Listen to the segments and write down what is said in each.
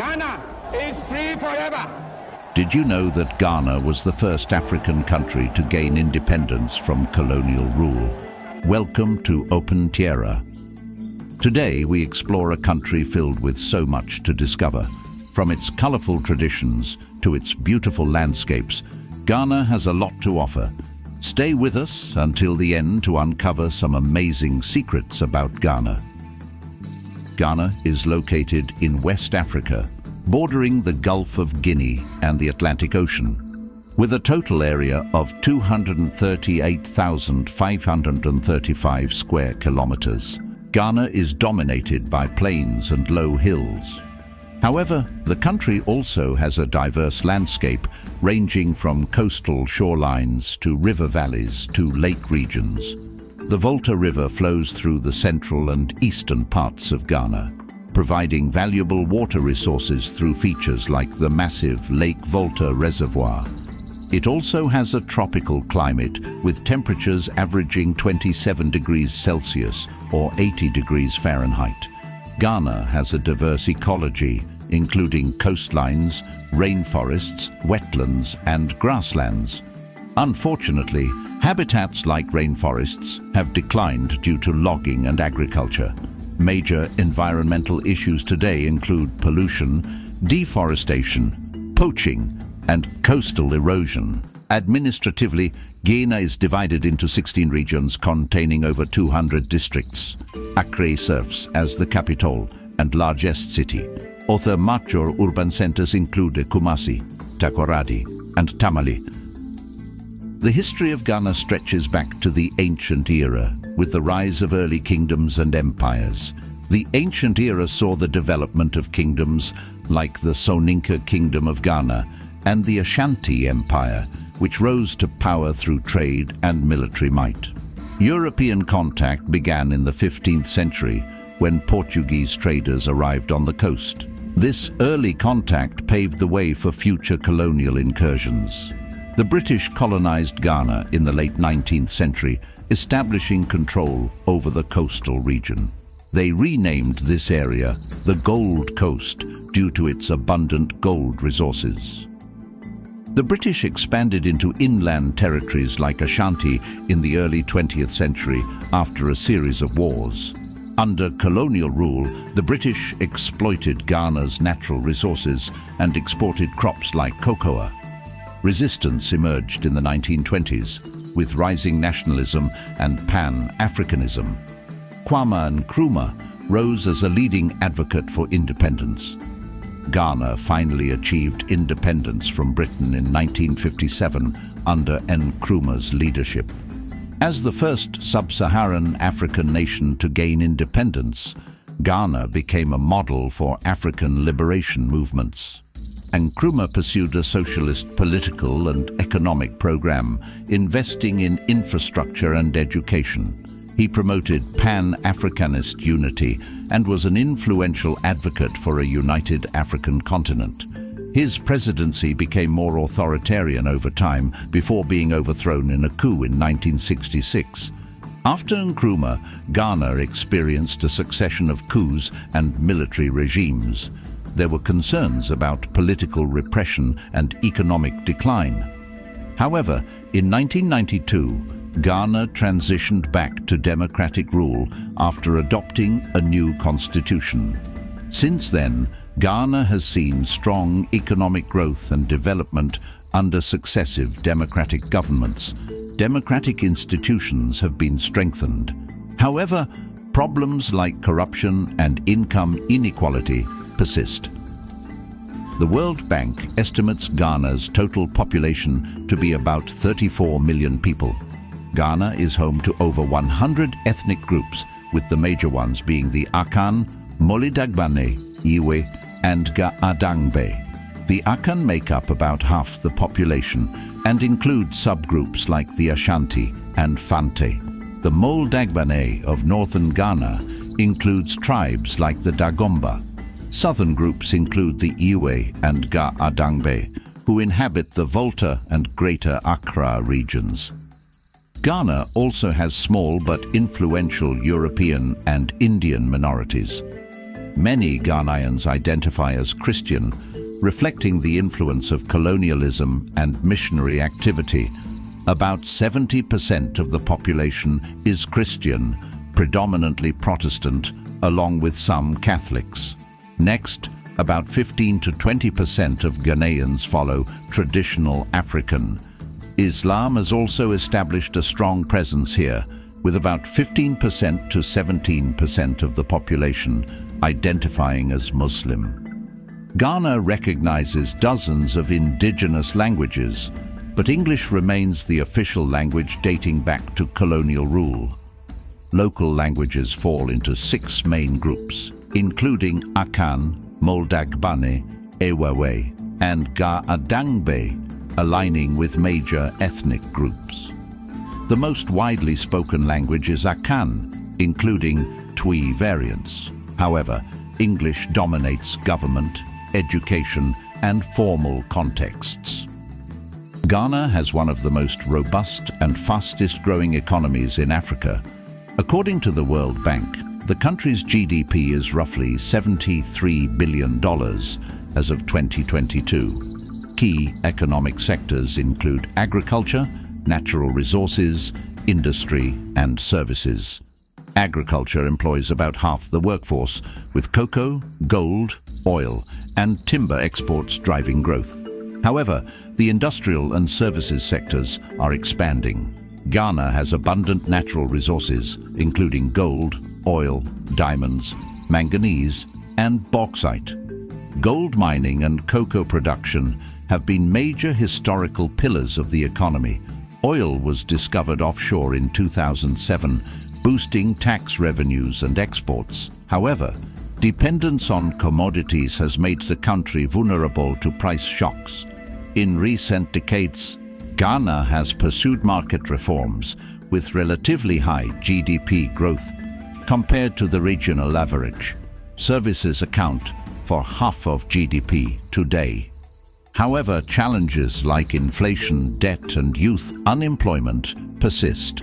Ghana is free forever. Did you know that Ghana was the first African country to gain independence from colonial rule? Welcome to Open Tierra. Today we explore a country filled with so much to discover. From its colorful traditions to its beautiful landscapes, Ghana has a lot to offer. Stay with us until the end to uncover some amazing secrets about Ghana. Ghana is located in West Africa, bordering the Gulf of Guinea and the Atlantic Ocean, with a total area of 238,535 square kilometers. Ghana is dominated by plains and low hills. However, the country also has a diverse landscape, ranging from coastal shorelines to river valleys to lake regions. The Volta River flows through the central and eastern parts of Ghana, providing valuable water resources through features like the massive Lake Volta Reservoir. It also has a tropical climate, with temperatures averaging 27 degrees Celsius or 80 degrees Fahrenheit. Ghana has a diverse ecology, including coastlines, rainforests, wetlands, and grasslands. Unfortunately, habitats like rainforests have declined due to logging and agriculture. Major environmental issues today include pollution, deforestation, poaching, and coastal erosion. Administratively, Ghana is divided into 16 regions containing over 200 districts. Accra serves as the capital and largest city. Other major urban centers include Kumasi, Takoradi, and Tamale. The history of Ghana stretches back to the ancient era, with the rise of early kingdoms and empires. The ancient era saw the development of kingdoms like the Soninka Kingdom of Ghana and the Ashanti Empire, which rose to power through trade and military might. European contact began in the 15th century when Portuguese traders arrived on the coast. This early contact paved the way for future colonial incursions. The British colonized Ghana in the late 19th century, establishing control over the coastal region. They renamed this area the Gold Coast due to its abundant gold resources. The British expanded into inland territories like Ashanti in the early 20th century after a series of wars. Under colonial rule, the British exploited Ghana's natural resources and exported crops like cocoa. Resistance emerged in the 1920s, with rising nationalism and Pan-Africanism. Kwame Nkrumah rose as a leading advocate for independence. Ghana finally achieved independence from Britain in 1957 under Nkrumah's leadership. As the first sub-Saharan African nation to gain independence, Ghana became a model for African liberation movements. Nkrumah pursued a socialist political and economic program, investing in infrastructure and education. He promoted Pan-Africanist unity and was an influential advocate for a united African continent. His presidency became more authoritarian over time before being overthrown in a coup in 1966. After Nkrumah, Ghana experienced a succession of coups and military regimes. There were concerns about political repression and economic decline. However, in 1992, Ghana transitioned back to democratic rule after adopting a new constitution. Since then, Ghana has seen strong economic growth and development under successive democratic governments. Democratic institutions have been strengthened. However, problems like corruption and income inequality persist. The World Bank estimates Ghana's total population to be about 34 million people. Ghana is home to over 100 ethnic groups, with the major ones being the Akan, Mole-Dagbane, Iwe, and Ga-Adangbe. The Akan make up about half the population and include subgroups like the Ashanti and Fante. The Mole-Dagbane of northern Ghana includes tribes like the Dagomba. Southern groups include the Iwe and Ga-Adangbe, who inhabit the Volta and Greater Accra regions. Ghana also has small but influential European and Indian minorities. many Ghanaians identify as Christian, reflecting the influence of colonialism and missionary activity. About 70% of the population is Christian, predominantly Protestant, along with some Catholics. Next, about 15 to 20% of Ghanaians follow traditional African. Islam has also established a strong presence here, with about 15% to 17% of the population identifying as Muslim. Ghana recognizes dozens of indigenous languages, but English remains the official language dating back to colonial rule. Local languages fall into 6 main groups, including Akan, Mole-Dagbane, Ewawe, and Ga-Adangbe, aligning with major ethnic groups. The most widely spoken language is Akan, including Twi variants. However, English dominates government, education, and formal contexts. Ghana has one of the most robust and fastest-growing economies in Africa. According to the World Bank, the country's GDP is roughly $73 billion as of 2022. Key economic sectors include agriculture, natural resources, industry, and services. Agriculture employs about half the workforce, with cocoa, gold, oil, and timber exports driving growth. However, the industrial and services sectors are expanding. Ghana has abundant natural resources, including gold, oil, diamonds, manganese, and bauxite. Gold mining and cocoa production have been major historical pillars of the economy. Oil was discovered offshore in 2007, boosting tax revenues and exports. However, dependence on commodities has made the country vulnerable to price shocks. In recent decades, Ghana has pursued market reforms with relatively high GDP growth compared to the regional average. Services account for half of GDP today. However, challenges like inflation, debt, and youth unemployment persist.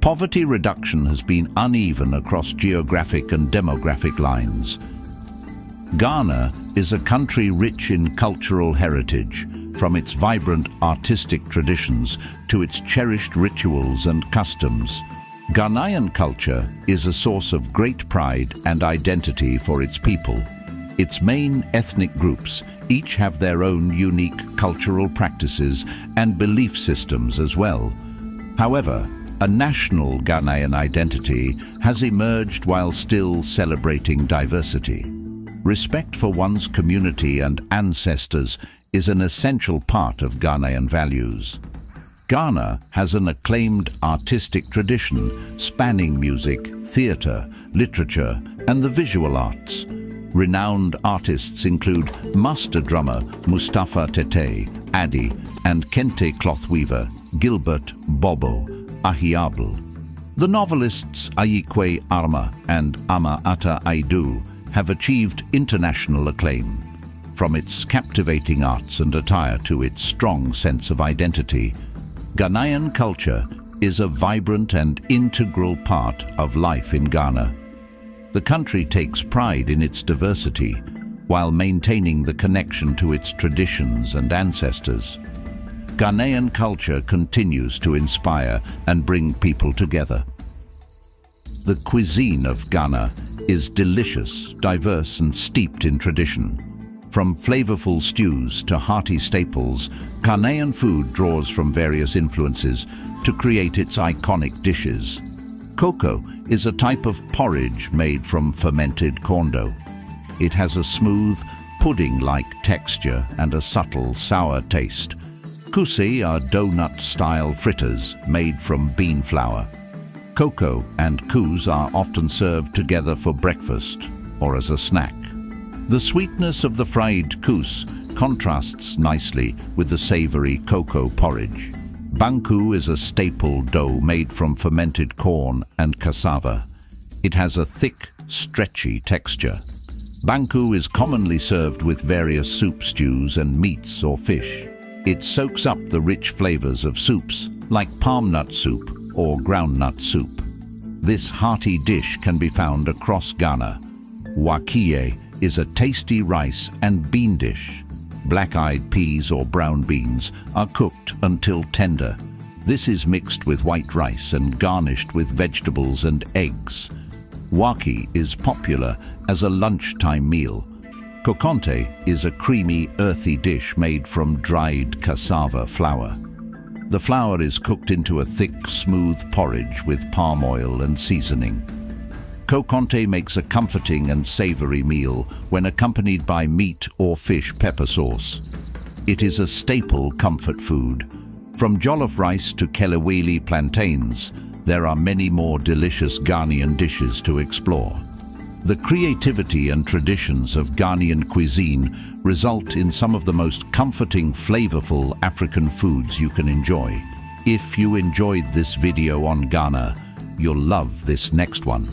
Poverty reduction has been uneven across geographic and demographic lines. Ghana is a country rich in cultural heritage, from its vibrant artistic traditions to its cherished rituals and customs. Ghanaian culture is a source of great pride and identity for its people. Its main ethnic groups each have their own unique cultural practices and belief systems as well. However, a national Ghanaian identity has emerged while still celebrating diversity. Respect for one's community and ancestors is an essential part of Ghanaian values. Ghana has an acclaimed artistic tradition spanning music, theatre, literature, and the visual arts. Renowned artists include master drummer Mustapha Tettey Addy and kente cloth weaver Gilbert Ahiable. The novelists Ayi Kwei Armah and Ama Ata Aidoo have achieved international acclaim. From its captivating arts and attire to its strong sense of identity, Ghanaian culture is a vibrant and integral part of life in Ghana. The country takes pride in its diversity while maintaining the connection to its traditions and ancestors. Ghanaian culture continues to inspire and bring people together. The cuisine of Ghana is delicious, diverse, and steeped in tradition. From flavorful stews to hearty staples, Ghanaian food draws from various influences to create its iconic dishes. Koko is a type of porridge made from fermented corn dough. It has a smooth, pudding-like texture and a subtle, sour taste. Koose are donut-style fritters made from bean flour. Koko and koose are often served together for breakfast or as a snack. The sweetness of the fried koose contrasts nicely with the savory cocoa porridge. Banku is a staple dough made from fermented corn and cassava. It has a thick, stretchy texture. Banku is commonly served with various soup stews and meats or fish. It soaks up the rich flavors of soups, like palm nut soup or groundnut soup. This hearty dish can be found across Ghana. Waakye is a tasty rice and bean dish. Black-eyed peas or brown beans are cooked until tender. This is mixed with white rice and garnished with vegetables and eggs. Waakye is popular as a lunchtime meal. Kokonte is a creamy, earthy dish made from dried cassava flour. The flour is cooked into a thick, smooth porridge with palm oil and seasoning. Kokonte makes a comforting and savory meal when accompanied by meat or fish pepper sauce. It is a staple comfort food. From jollof rice to kelewele plantains, there are many more delicious Ghanaian dishes to explore. The creativity and traditions of Ghanaian cuisine result in some of the most comforting, flavorful African foods you can enjoy. If you enjoyed this video on Ghana, you'll love this next one.